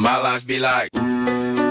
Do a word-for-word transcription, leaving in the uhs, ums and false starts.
My life be like.